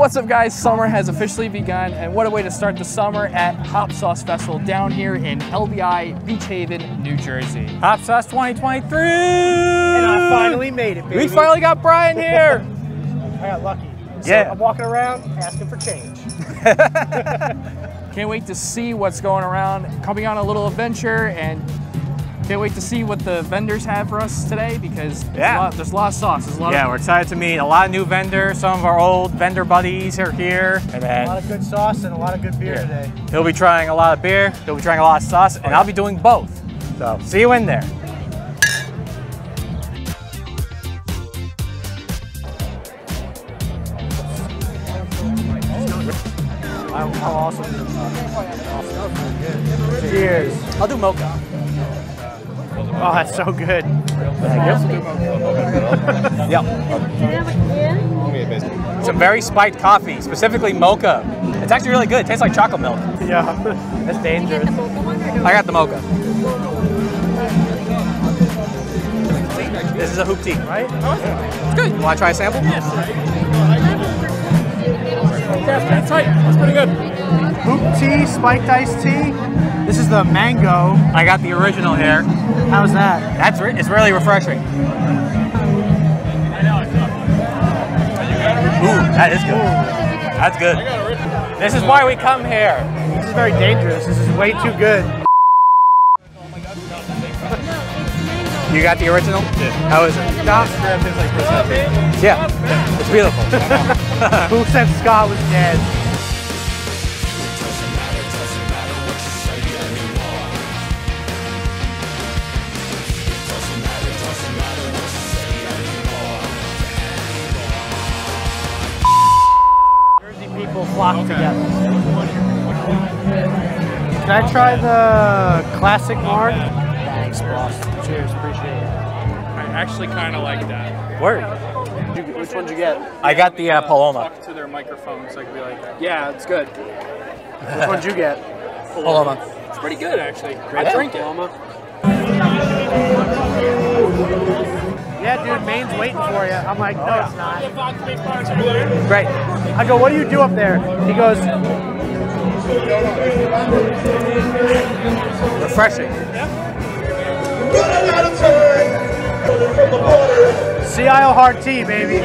What's up, guys? Summer has officially begun, and what a way to start the summer at Hop Sauce Festival down here in LBI Beach Haven, New Jersey. Hop Sauce 2023! And I finally made it, baby. We finally got Brian here! I got lucky. So yeah. I'm walking around asking for change. Can't wait to see what's going around. Coming on a little adventure, and can't wait to see what the vendors have for us today, because there's a lot of sauce. We're excited to meet a lot of new vendors. Some of our old vendor buddies are here. And then a lot of good sauce and a lot of good beer today. He'll be trying a lot of beer, he'll be trying a lot of sauce, and I'll be doing both. So, see you in there. How awesome is this? Cheers. I'll do mocha. Oh, that's so good. Yep. It's a very spiked coffee, specifically mocha. It's actually really good. It tastes like chocolate milk. Yeah, that's dangerous. I got the mocha. This is a hoop tea, right? It's good. You want to try a sample? Yes. That's tight. That's pretty good. Hoop tea, spiked iced tea. This is the mango. I got the original here. How's that? That's it's really refreshing. Ooh, that is good. That's good. This is why we come here. This is very dangerous. This is way too good. You got the original? Yeah. How is it? Yeah, it's beautiful. Who said Scott was dead? Together. Can I try the classic mark? Thanks, boss. Cheers, appreciate it. I actually kind of like that. Word. Which one did you get? I got the Paloma. Talk to their microphone so I can be like, yeah, it's good. Which one did you get? Paloma. It's pretty good, actually. I drink it. Paloma. Yeah, dude, Maine's waiting for you. I'm like, no, it's not. Great. I go, what do you do up there? He goes, refreshing. Yeah. CIO hard tea, baby. I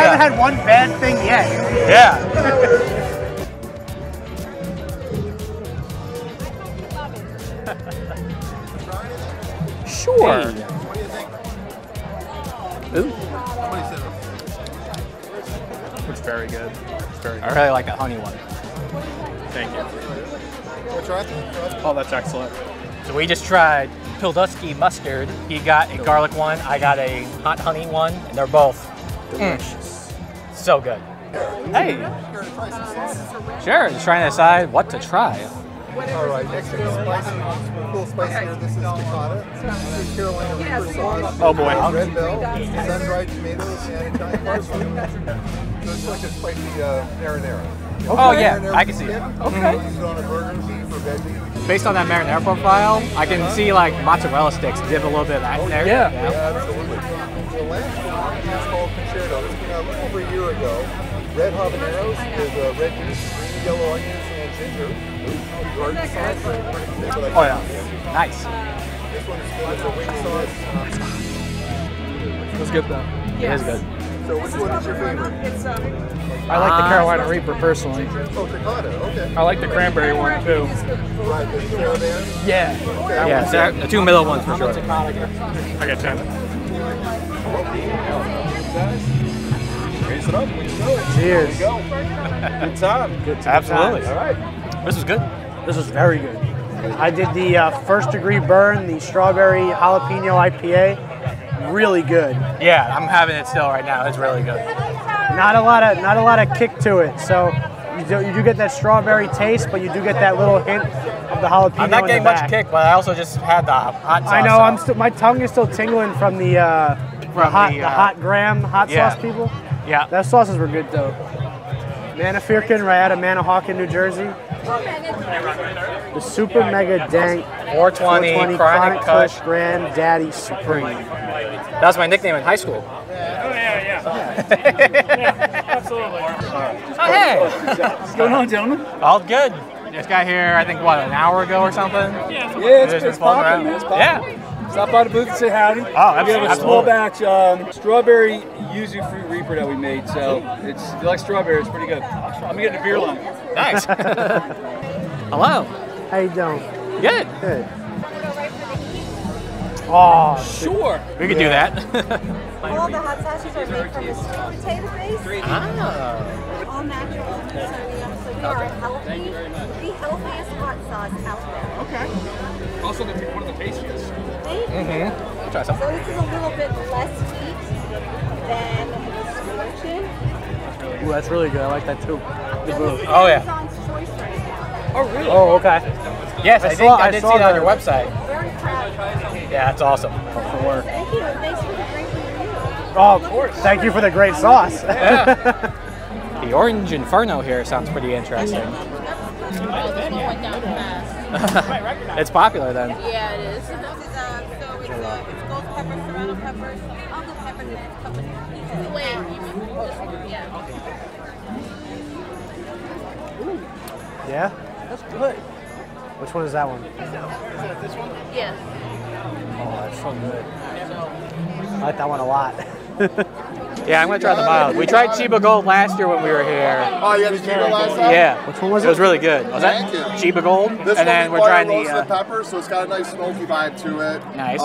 haven't had one bad thing yet. Yeah. Sure. Hey. Ooh. It's very good. It's very good. I really like that honey one. Thank you. Oh, that's excellent. So we just tried Pilsudski Mustard. He got a garlic one, I got a hot honey one, and they're both delicious. So good. Hey. Sure, just trying to decide what to try. Alright, next is spicy, cool spicy. This is piccata. This is Carolina Reaper sauce. Oh boy. Red bell, sun-dried tomatoes, and Italian parsley. So it's like a spicy marinara. Okay. Oh yeah, I can see it. Okay. Based on that marinara profile, I can see like mozzarella sticks dip a little bit of that in there. Yeah. Absolutely. The last one is called concerto. It's been a little over a year ago. Red habaneros with red juice, green, yellow onions, and ginger. Oh yeah, nice. Let's get that. It is good. So which one is your favorite? I like the Carolina Reaper personally. I like the cranberry one too. Yeah. Yeah, the two middle ones for sure. I got 10. Raise it up. Cheers. Good time. Good time. Absolutely. All right. This was good. This was very good. I did the first degree burn, the strawberry jalapeno IPA. Really good. Yeah, I'm having it still right now. It's really good. Not a lot of kick to it. So you do get that strawberry taste, but you do get that little hint of the jalapeno. I'm not getting much kick, but I also just had the hot sauce. I know. I'm still, my tongue is still tingling from the hot sauce people. Yeah, that sauces were good though. Mana Firkin, right out of Mana Hawkin, New Jersey. The super mega dank 420 chronic kush granddaddy supreme. That was my nickname in high school. Oh yeah, yeah. Absolutely. Oh, hey. What's going on, gentlemen? All good. Just got here, I think, what, an hour ago or something? Yeah, it's popping, man. It's popping. Yeah. Stop by the booth and say howdy. Oh, absolutely. We have a small batch strawberry yuzu fruit reaper that we made. So it's, if you like strawberry, it's pretty good. I'm getting a beer line. Nice. Hello. How you doing? Good. Good. Oh, sure. We could do that. All the hot sauces are made from a sweet potato base. Ah. All natural. So we are healthy. Thank you very much. The healthiest hot sauce out there. Okay. Also, one of the tastiest. Thank you. I'll try some. So this is a little bit less sweet than the scorching. Ooh, that's really good. I like that too. The booth. Oh yeah. On choice right now. Oh really? Oh okay. Yes, I did see that on your website. Very proud. Yeah, that's awesome. For work. Thank you. Thanks for the great review. Oh, of course. Thank you for the great sauce. Yeah. The orange inferno here sounds pretty interesting. It's popular then. Yeah, it is. So it's gold pepper, serrano peppers, all the peppers, and wait, yeah. Yeah? That's good. Which one is that one? Is that this one? Yes. Oh, that's so good. I like that one a lot. Yeah, I'm going to try them out. We tried Chiba Gold last year when we were here. Oh, yeah, the Chiba last time? Yeah. Which one was it? It was really good. Was that Chiba Gold? This and then we're trying the pepper, so it's got a nice smoky vibe to it. Nice.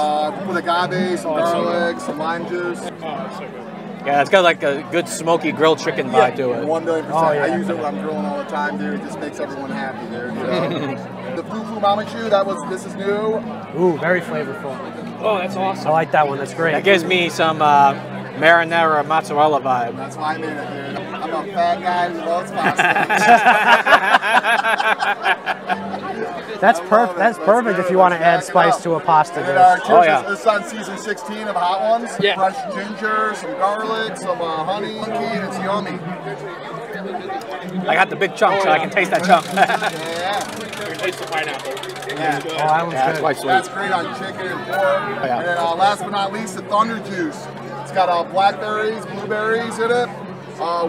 With agave, some garlic, some lime juice. Oh, that's so good. Yeah, it's got like a good smoky grilled chicken vibe to it. 1 million percent. Oh, yeah. I use it when I'm grilling all the time, dude. It just makes everyone happy, dude. You know? The Fufu Mamichu, this is new. Ooh, very flavorful. Oh, that's awesome. I like that one. That's great. That gives me some... marinara mozzarella vibe. That's why I made it, dude. I'm a fat guy who loves pasta. That's perfect. That's perfect if you want to add spice to a pasta dish. Oh yeah. This is on season 16 of Hot Ones. Yeah. Fresh ginger, some garlic, some honey, and it's yummy. I got the big chunk, so I can taste that chunk. Yeah. You can taste the pineapple. Yeah. Oh, that one's good. That's, great on chicken and pork. Oh, yeah. And then, last but not least, the Thunder Juice. It's got blackberries, blueberries in it.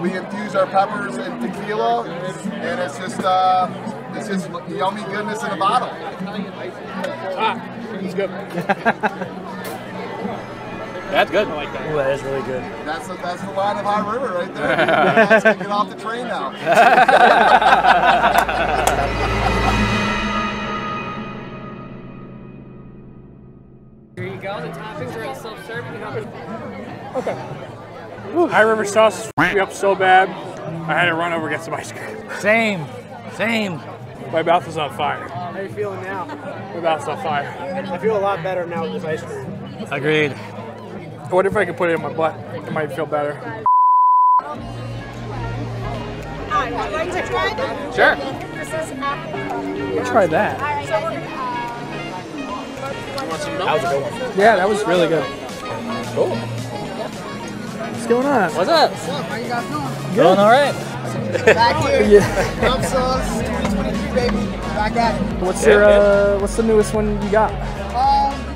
We infuse our peppers in tequila, and it's just yummy goodness in a bottle. Ah, it's good. That's good. I like that. Ooh, that is really good. That's the line of High River right there. Let's get off the train now. Here you go, the toppings are all self-serving. Okay. High River sauce is f***ing up so bad, I had to run over and get some ice cream. Same. Same. My mouth is on fire. How are you feeling now? My mouth's on fire. I feel a lot better now with this ice cream. Agreed. I wonder if I could put it in my butt. It might feel better. I'd like to try them. Sure. This is apple. Let's try that. That was a good one. Yeah, that was really good. Cool. What's going on? What's up? What's up? How you guys doing? Doing all right. Back here. Yeah. Hop Sauce 2023, baby. Back at it. What's your? What's the newest one you got? You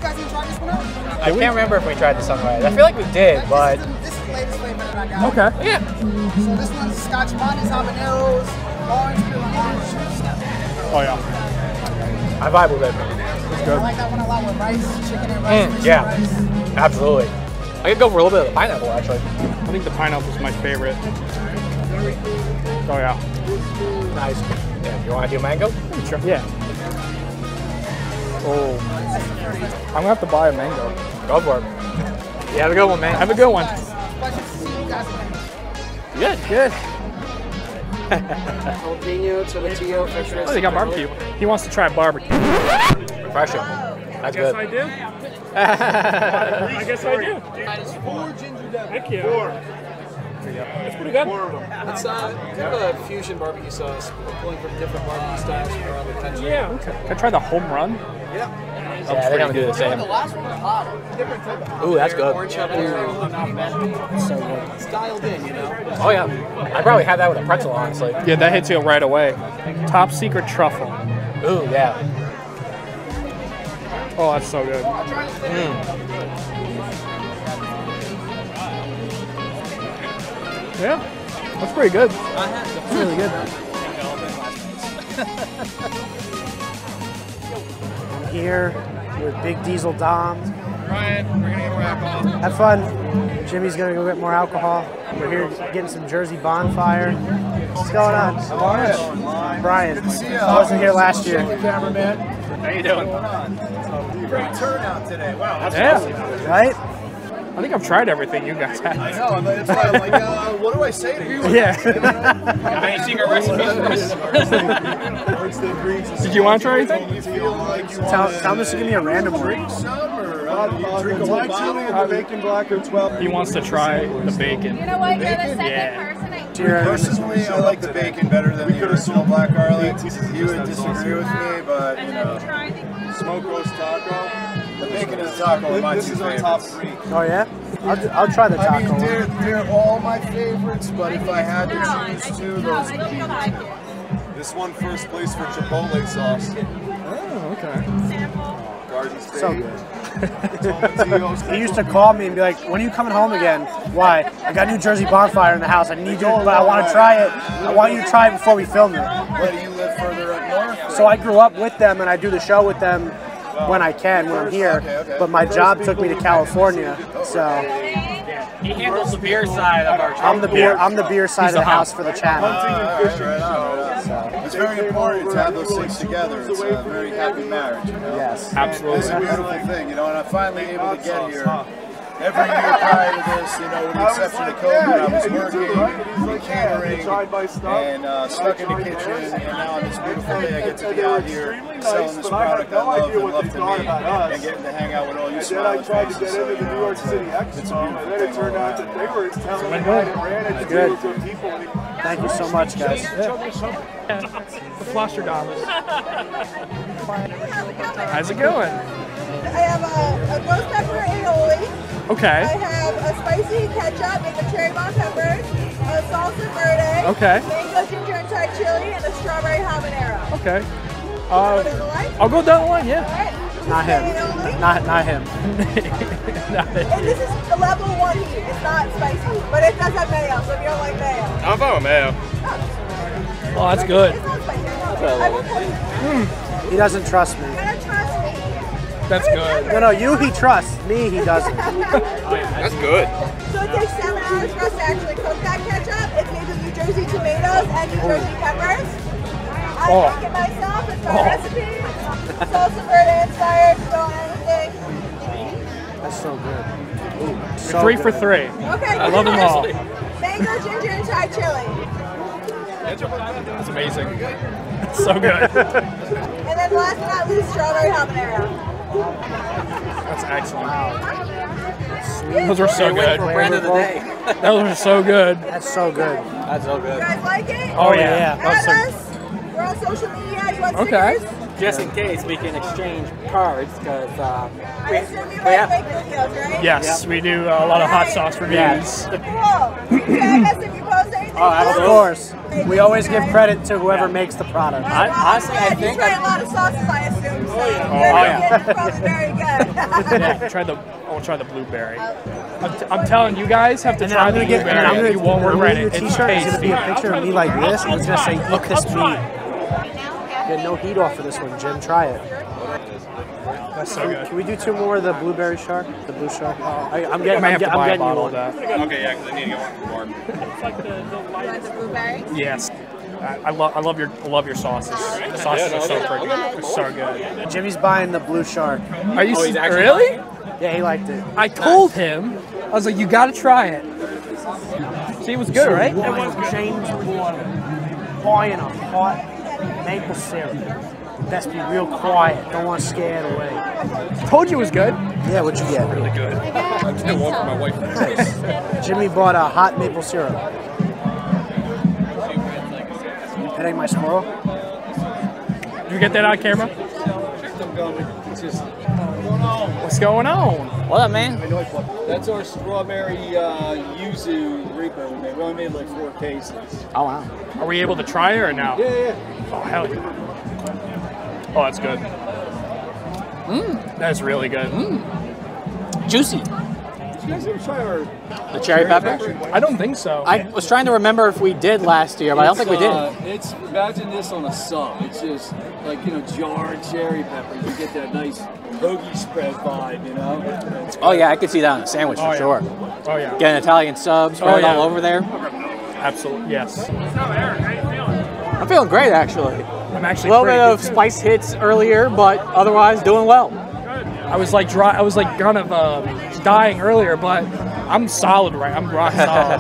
guys didn't try this one out? I can't remember if we tried this one right. I feel like we did, but this is the latest flavor that I got. Okay. Yeah. So this one's Scotch bonnets, habaneros, orange peel, and orange juice. Oh yeah. I vibe with it. I like that one a lot with rice, chicken and rice. Yeah, rice. Absolutely. I could go for a little bit of the pineapple, actually. I think the pineapple is my favorite. Oh, yeah. Nice. Yeah, you want to do mango? Sure. Yeah. Oh. I'm going to have to buy a mango. Go for it. Yeah, have a good one, man. Have a good one. Good. Good. Jalapeno, tomatillo. Oh, they got barbecue. He wants to try barbecue. Refreshing. That's good. I guess I do. I guess I do. 4 ginger devils. Heck yeah. 4. It's pretty good. It's kind of a fusion barbecue sauce. We're pulling from different barbecue styles from around the country. Yeah. Okay. Can I try the home run? Yeah. Oh, yeah, they're going to do the same. The last one was hot. Ooh, that's good. Orange habanero. It's so good. It's dialed in, you know? Oh, yeah. I'd probably have that with a pretzel, honestly. Yeah, that hits you right away. Top secret truffle. Ooh, yeah. Oh, that's so good. Yeah. That's pretty good. That's really good. I'm here with Big Diesel Dom. Ryan, we're gonna get more alcohol. Have fun. Jimmy's gonna go get more alcohol. We're here getting some Jersey Bonfire. What's going on? How are you? Brian. Good to see you. I wasn't here last year. How you doing? Great turnout today. Wow. That's awesome. Right? I think I've tried everything you guys have. I know, that's why I'm like, what do I say to you? Yeah. Any secret recipes? Did you want to try anything? Thomas, give me a random drink. Drink a black chili and the bacon black or 12. He wants to try the bacon. You know what? You're the second person I do. Personally, I like the bacon better than the original black garlic. You would disagree with me, but you know, smoked roast taco. The bacon is taco. This is our top three. Oh yeah? I'll try the taco. I mean, they're all my favorites, but if I had to choose two, those would be. This one first place for chipotle sauce. Oh, okay. Garden State. So good. He used to call me and be like, "When are you coming home again?" Why? I got New Jersey Bonfire in the house. I need you, but I want to try it. I want you to try it before we film it. Where do you live further up north? So I grew up with them, and I do the show with them. When I can, when I'm here, but my job took me to California, so he handles the beer side of our. I'm the beer side of the house for the channel. It's very important to have those things together. It's a very happy marriage. You know? Yes, absolutely. It's a beautiful thing, you know. And I'm finally able to get here. Every year prior to this, you know, with the exception of COVID, I was working, catering, and stuck in the kitchen, and now on this beautiful day I get to be out here selling this product I love and love to meet, and getting to hang out with all you smiling faces, so, you know, it's a beautiful thing all around. Thank you so much, guys. The Flusher Dollars. How's it going? I have a ghost pepper aioli. Okay. I have a spicy ketchup, make a cherry bomb pepper, a salsa verde, okay, mango ginger and Thai chili, and a strawberry habanero. Okay. I'll go down the line, yeah. All right. Not him. Not him. And this is the level 1 heat. It's not spicy, but it does have mayo, so if you don't like mayo. I'm fine with mayo. Oh, that's good. It's not spicy. He doesn't trust me. That's good. No, he trusts. Me, he doesn't. That's good. So it takes 7 hours for us to actually cook that ketchup. It's made with New Jersey tomatoes and New Jersey peppers. I make it myself. It's my recipe. Salsa verde inspired. Don't anything. That's so good. Ooh, so 3 for 3. Okay. I love them all. Mango, ginger, and Thai chili. That's amazing. That's so good. And then last but not least, strawberry habanero. That's excellent. Wow. Those are so good. Brand of the day. Those are so good. That's so good. That's so good. You guys like it? Oh yeah. Add us. We're on social media. You want stickers? Just in case we can exchange cards because we have videos, right? Yes, we do a lot of hot sauce reviews. Yeah. Cool. Tag us if you post anything. Of course. We always give credit to whoever makes the product. Honestly, I think you try a lot of sauces, I assume. So you're probably very good. I'll try the blueberry. I'm telling you guys have to try the blueberry. You won't regret it. It's going to be a picture of me like this, and it's going to say, "Look this meat." Get no heat off of this one, Jim. Try it. That's so good. Can we do 2 more of the blueberry shark? The blue shark? I'm getting you one. Okay, yeah, because I need to get one more. It's like the blueberries? Yes. I love your sauces. The sauces are so pretty. They're so good. Jimmy's buying the blue shark. Are you really? Yeah, he liked it. I told him. I was like, you got to try it. See, it was good, right? It was good. James water. Boy in a hot maple syrup. Best be real quiet. Don't want to scare it away. Told you it was good. Yeah, what'd you get? Really good. I can't walk with my wife. Nice. Jimmy bought a hot maple syrup. Hitting my squirrel. Did you get that on camera? What's going on? What up, man? That's our strawberry yuzu reaper. We only made like 4 cases. Oh, wow. Are we able to try her or no? Yeah. Oh, hell yeah. Oh, that's good. That's really good. Juicy. you guys ever try our... The cherry pepper? I don't think so. I was trying to remember if we did last year, but I don't think we did. It's, imagine this on a sub. It's just like, you know, jarred cherry pepper. You get that nice hoagie spread vibe, you know? Oh yeah, I could see that on a sandwich for sure. Oh yeah. Get an Italian sub, spread all over there. Absolutely, yes. So Eric, how are you feeling? I'm feeling great, actually. I'm actually a little bit of spice hits earlier, but otherwise doing well. I was like dry. I was like kind of dying earlier, but I'm solid, right? I'm rock solid.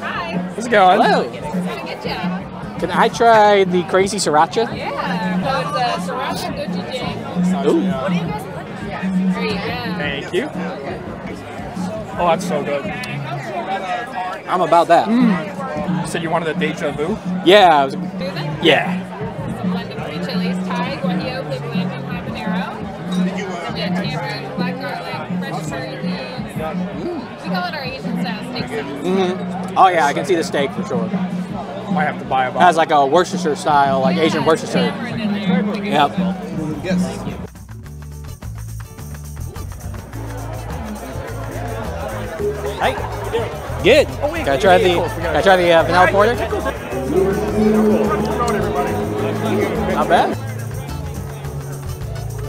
Hi. How's it going? Hello. Can I try the crazy sriracha? Yeah. So it's sriracha gochujang. Ooh. What do you guys put in here? There you go. Thank you. Oh, that's so good. I'm about that. Mm. You said you wanted a deja vu? Yeah. I was, yeah. Mm-hmm. Oh yeah, I can see the steak for sure. Might have to buy a box. It has like a Worcestershire style, like Asian Worcestershire. Yep. Yes. Hey. Good. Can I try the? Can I try the vanilla porter? Not bad.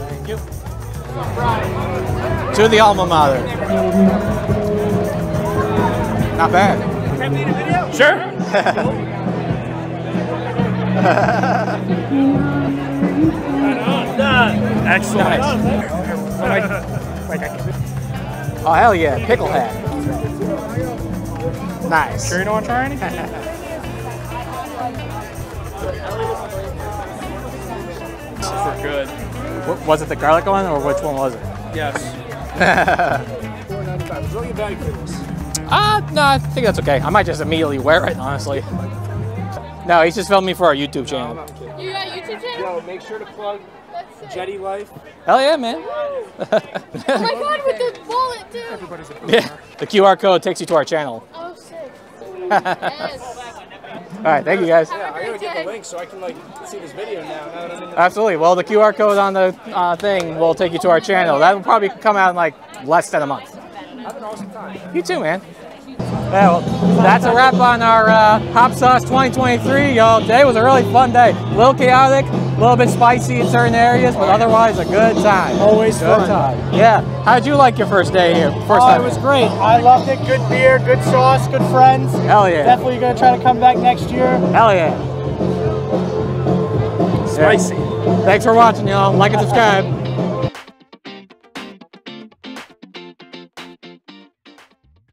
Thank you. To the alma mater. Not bad. Can I make a video? Sure. Excellent. Nice. Oh, hell yeah. Pickle hat. Nice. Sure you don't want to try any? Super good. Was it the garlic one or which one was it? Yes. $4.95. Bag for this. No, I think that's okay. I might just immediately wear it, honestly. No, he's just filming me for our YouTube channel. You got a YouTube channel? Yo, make sure to plug Jetty Life. Hell yeah, man. Oh my god, with the wallet, dude. Everybody's a boomer. Yeah, the QR code takes you to our channel. Oh, sick. Yes. All right, thank you guys. Yeah, I gotta get the link so I can like see this video now. Absolutely. Well, the QR code on the thing will take you to our channel. That will probably come out in like less than a month. Have an awesome time. You too, man. Yeah, well, that's a wrap on our Hop Sauce 2023, y'all. Today was a really fun day. A little chaotic, a little bit spicy in certain areas, but otherwise a good time. Always good fun. Yeah. How did you like your first day here? First time. It was great. I loved it. Good beer, good sauce, good friends. Hell yeah. Definitely going to try to come back next year. Hell yeah. Spicy. Thanks for watching, y'all. Like and subscribe.